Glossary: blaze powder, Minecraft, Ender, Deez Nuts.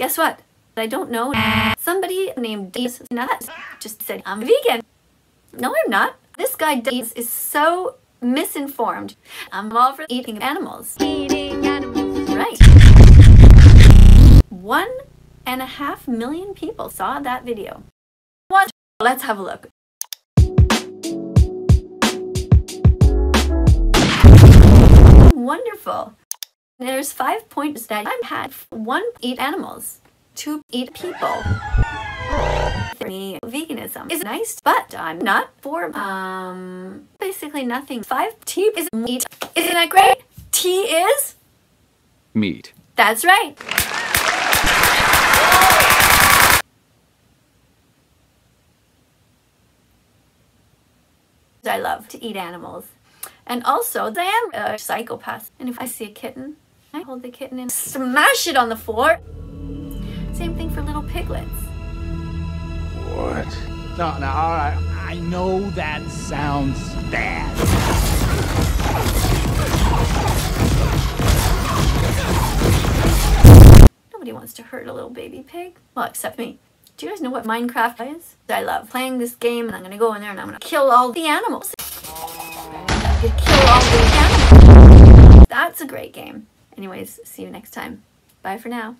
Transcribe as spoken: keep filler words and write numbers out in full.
Guess what? I don't know. Somebody named Deez Nuts just said, I'm vegan. No, I'm not. This guy Deez is so misinformed. I'm all for eating animals. Eating animals. Right. One and a half million people saw that video. What? Let's have a look. Wonderful. There's five points that I've had. One, eat animals. Two, eat people. Three, veganism is nice, but I'm not. Four, um, basically nothing. Five, tea is meat. Isn't that great? Tea is? Meat. That's right. I love to eat animals. And also, I am a psychopath. And if I see a kitten, I hold the kitten and smash it on the floor. Same thing for little piglets. What? No, no, all right. I know that sounds bad. Nobody wants to hurt a little baby pig. Well, except me. Do you guys know what Minecraft is? I love playing this game, and I'm gonna go in there and I'm gonna kill all the animals. You kill all the animals. That's a great game. Anyways, see you next time. Bye for now.